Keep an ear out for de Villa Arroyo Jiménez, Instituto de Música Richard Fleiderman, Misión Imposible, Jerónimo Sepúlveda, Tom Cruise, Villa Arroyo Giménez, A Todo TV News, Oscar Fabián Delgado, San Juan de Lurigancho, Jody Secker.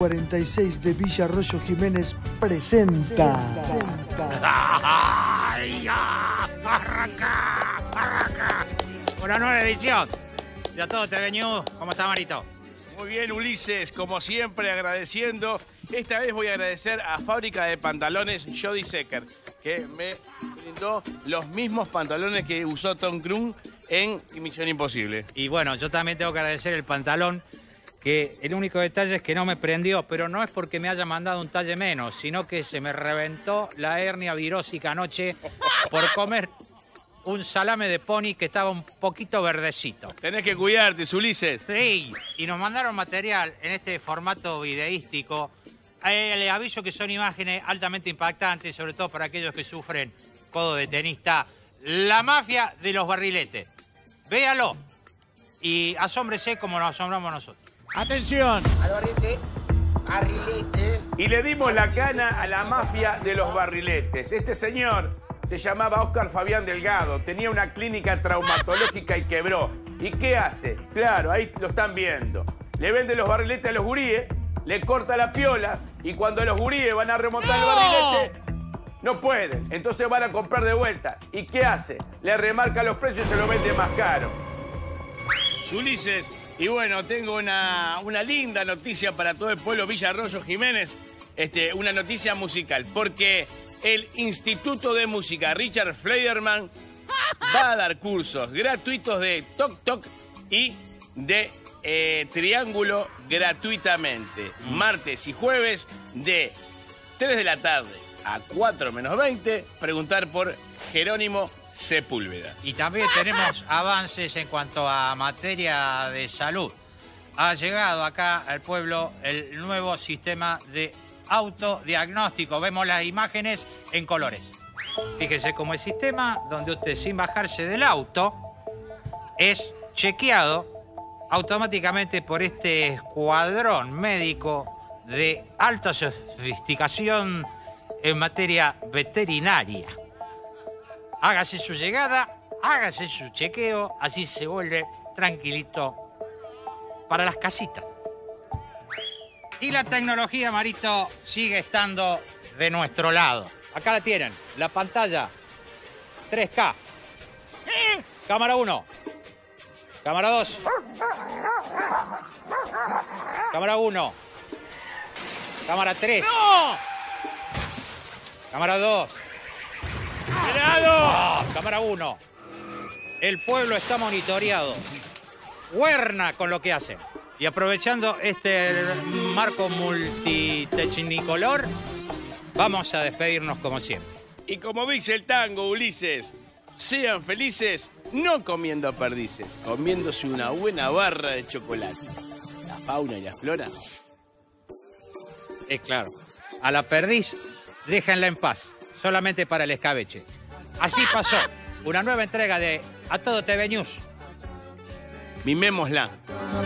46 de Villa Arroyo Jiménez presenta. ¡Ay, ya! ¡Barraca! ¡Barraca! Una nueva edición de A Todo TV News. ¿Cómo está, Marito? Muy bien, Ulises. Como siempre, agradeciendo. Esta vez voy a agradecer a Fábrica de Pantalones Jody Secker, que me brindó los mismos pantalones que usó Tom Cruise en Misión Imposible. Y bueno, yo también tengo que agradecer el pantalón, que el único detalle es que no me prendió, pero no es porque me haya mandado un talle menos, sino que se me reventó la hernia virósica anoche por comer un salame de pony que estaba un poquito verdecito. Tenés que cuidarte, Ulises. Sí, y nos mandaron material en este formato videístico. Les aviso que son imágenes altamente impactantes, sobre todo para aquellos que sufren codo de tenista. La mafia de los barriletes. Véalo y asómbrese como nos asombramos nosotros. ¡Atención! Al barrilete, barrilete. Y le dimos la cana a la mafia de los barriletes. Este señor se llamaba Oscar Fabián Delgado, tenía una clínica traumatológica y quebró. ¿Y qué hace? Claro, ahí lo están viendo. Le vende los barriletes a los guríes, le corta la piola y cuando los guríes van a remontar el barrilete, no pueden. Entonces van a comprar de vuelta. ¿Y qué hace? Le remarca los precios y se lo vende más caro. Ulises. Y bueno, tengo una linda noticia para todo el pueblo Villa Arroyo Jiménez, una noticia musical, porque el Instituto de Música Richard Fleiderman va a dar cursos gratuitos de toc-toc y de triángulo gratuitamente, martes y jueves de 3 de la tarde a 4 menos 20, preguntar por Jerónimo Sepúlveda. Y también tenemos avances en cuanto a materia de salud. Ha llegado acá al pueblo el nuevo sistema de autodiagnóstico. Vemos las imágenes en colores. Fíjese cómo el sistema, donde usted sin bajarse del auto es chequeado automáticamente por este escuadrón médico de alta sofisticación en materia veterinaria. Hágase su llegada, hágase su chequeo, así se vuelve tranquilito para las casitas. Y la tecnología, Marito, sigue estando de nuestro lado. Acá la tienen, la pantalla 3K. Cámara 1. Cámara 2. Cámara 1. Cámara 3. ¡No! Cámara 2. ¡Cuidado! No, cámara 1. El pueblo está monitoreado. Huerna con lo que hace. Y aprovechando este marco multitecnicolor, vamos a despedirnos como siempre. Y como dice el tango, Ulises, sean felices no comiendo perdices, comiéndose una buena barra de chocolate. La fauna y la flora. Es claro, a la perdiz, déjenla en paz. Solamente para el escabeche. Así pasó una nueva entrega de A Todo TV News. Mimémosla.